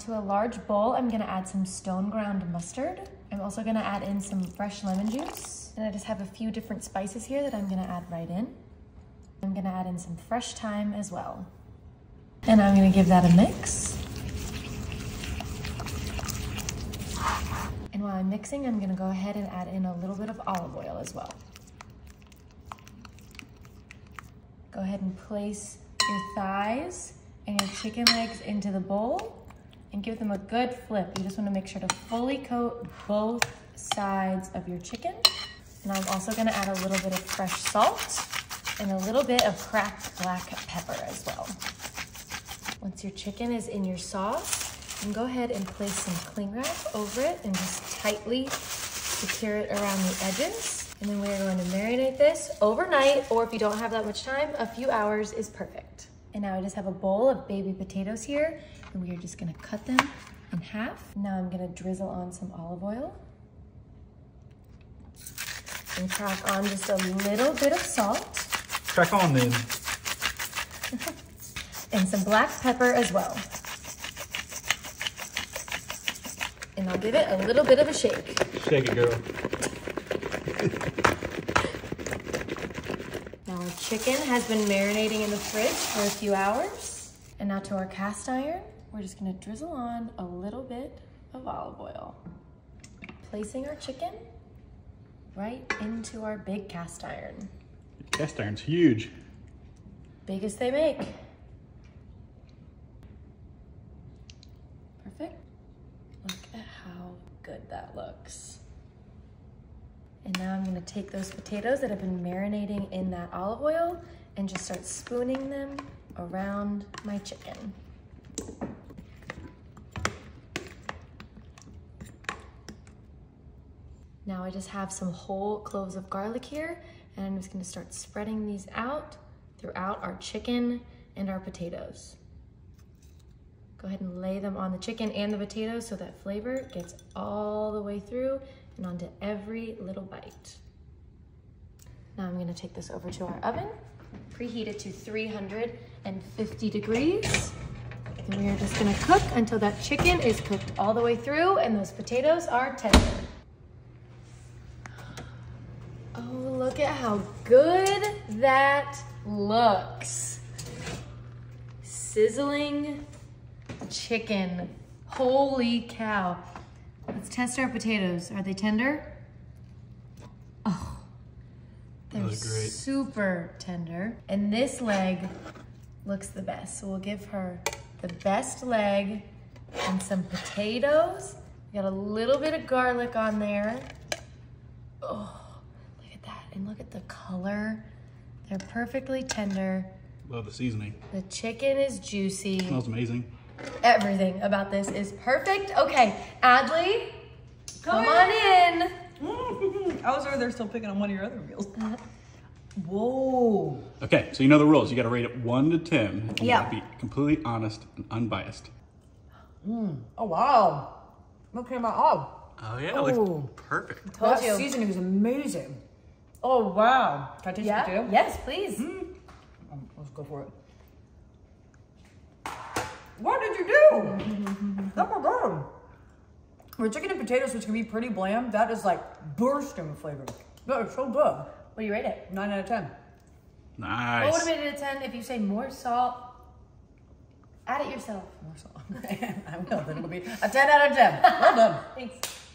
To a large bowl, I'm gonna add some stone ground mustard. I'm also gonna add in some fresh lemon juice. And I just have a few different spices here that I'm gonna add right in. I'm gonna add in some fresh thyme as well. And I'm gonna give that a mix. And while I'm mixing, I'm gonna go ahead and add in a little bit of olive oil as well. Go ahead and place your thighs and your chicken legs into the bowl and give them a good flip. You just wanna make sure to fully coat both sides of your chicken. And I'm also gonna add a little bit of fresh salt and a little bit of cracked black pepper as well. Once your chicken is in your sauce, you can go ahead and place some cling wrap over it and just tightly secure it around the edges. And then we're going to marinate this overnight, or if you don't have that much time, a few hours is perfect. And now I just have a bowl of baby potatoes here, and we are just gonna cut them in half. Now I'm gonna drizzle on some olive oil and crack on just a little bit of salt. Crack on then. And some black pepper as well. And I'll give it a little bit of a shake. Shake it, girl. Now our chicken has been marinating in the fridge for a few hours. And now to our cast iron, we're just gonna drizzle on a little bit of olive oil. Placing our chicken right into our big cast iron. Your cast iron's huge. Biggest they make. Perfect. Look at how good that looks. And now I'm gonna take those potatoes that have been marinating in that olive oil and just start spooning them around my chicken. Now I just have some whole cloves of garlic here, and I'm just gonna start spreading these out throughout our chicken and our potatoes. Go ahead and lay them on the chicken and the potatoes so that flavor gets all the way through and onto every little bite. Now I'm gonna take this over to our oven, preheat it to 350 degrees. And we are just gonna cook until that chicken is cooked all the way through and those potatoes are tender. Oh, look at how good that looks. Sizzling chicken, holy cow. Let's test our potatoes. Are they tender? Oh, they're super tender. And this leg looks the best. So we'll give her the best leg and some potatoes. We got a little bit of garlic on there. Oh, look at that. And look at the color. They're perfectly tender. Love the seasoning. The chicken is juicy. It smells amazing. Everything about this is perfect. Okay, Adley, come on in. I was over there still picking on one of your other meals. Whoa. Okay, so you know the rules. You got to rate it 1 to 10. And yeah. You gotta be completely honest and unbiased. Oh wow. Look at my olive. Oh yeah, it looks perfect. That seasoning is amazing. Oh wow. Can I taste it too? Yes, please. Let's go for it. What did you do? That was good. Our chicken and potatoes, which can be pretty bland, that is like bursting with flavor. That is so good. What do you rate it? 9 out of 10. Nice. What would have made it a 10 if you say more salt? Add it yourself. More salt. I will. Then it'll be a 10 out of 10. Well done. Thanks.